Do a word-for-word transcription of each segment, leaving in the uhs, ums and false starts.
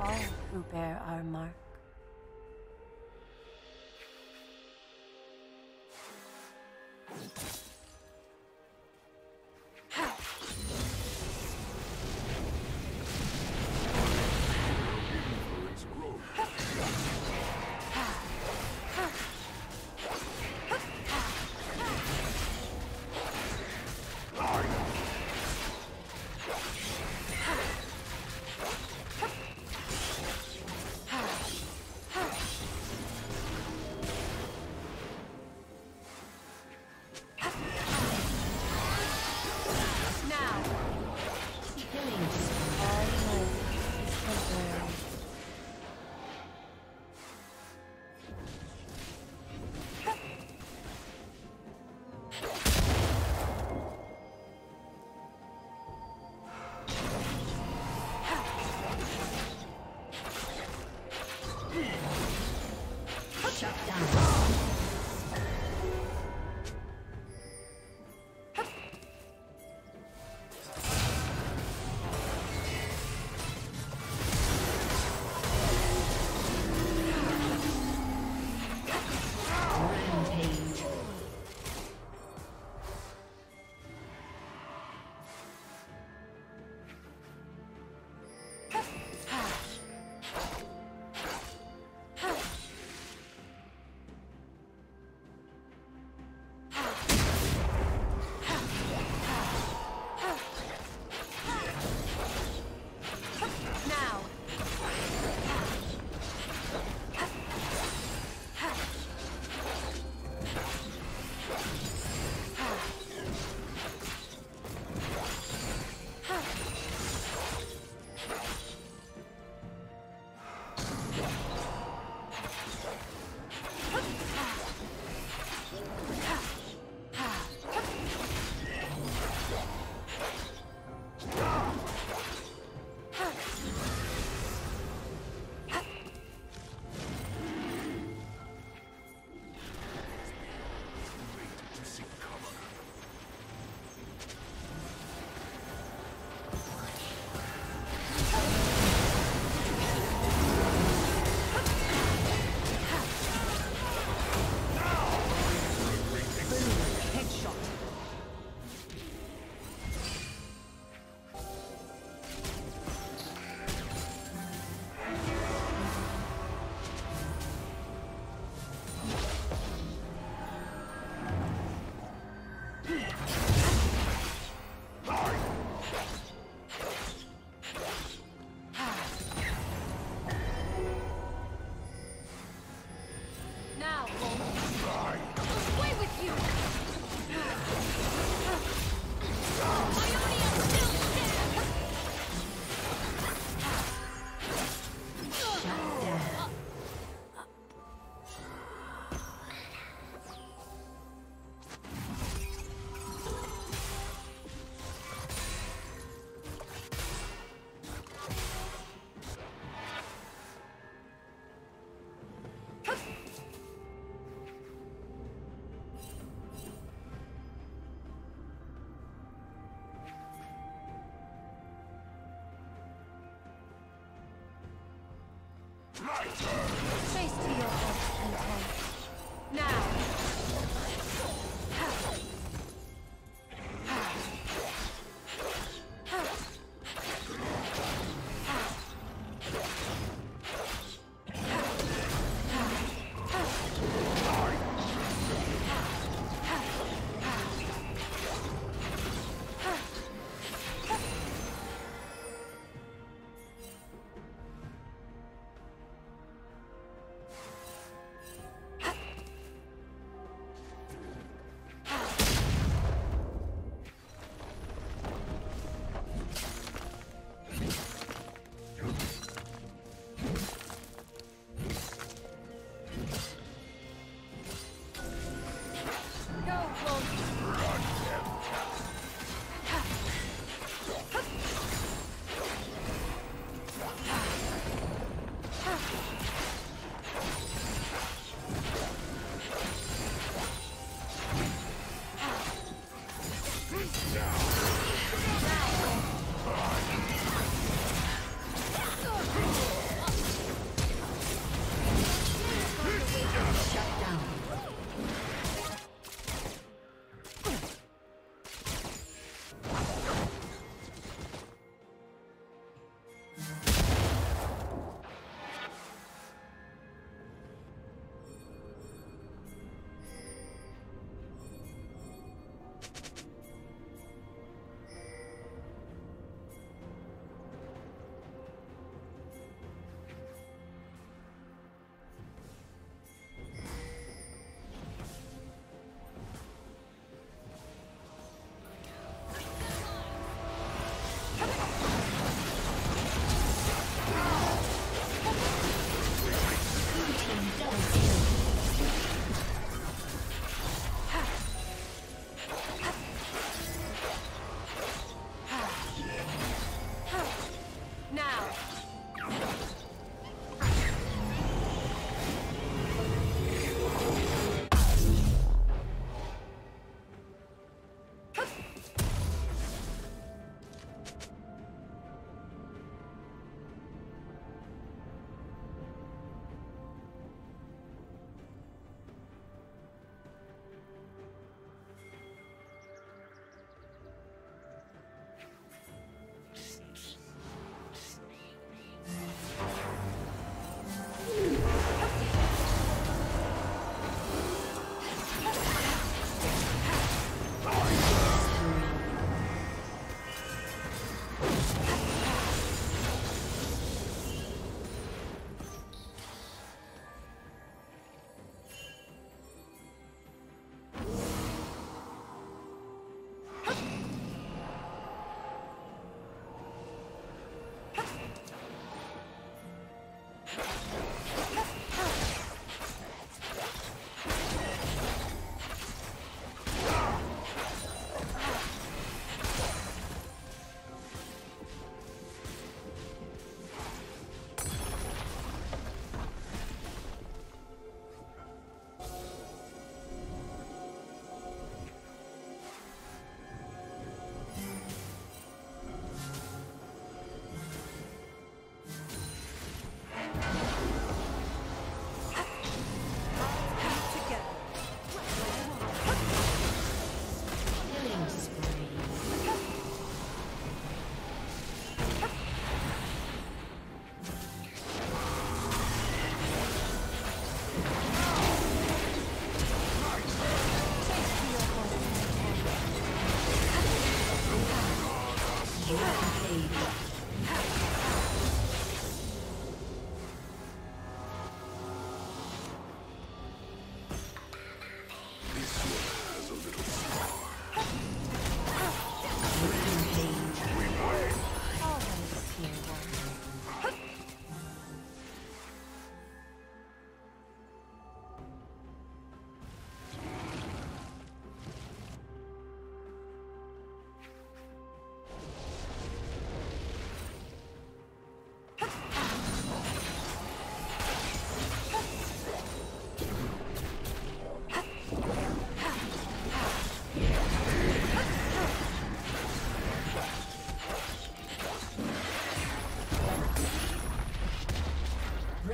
All who bear our mark. my turn! Face to your death and hope.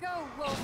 Go, Wolf!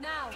Now,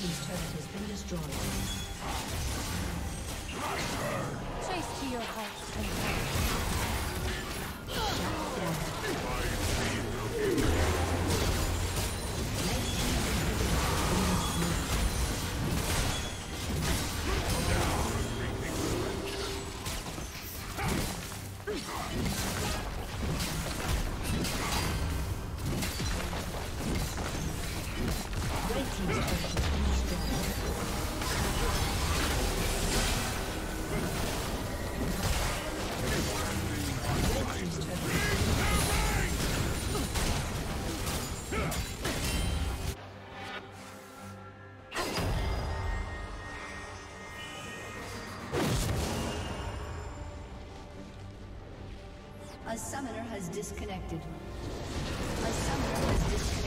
Team's turret has been destroyed. Chase to your heart's content. A summoner has disconnected. A summoner has disconnected.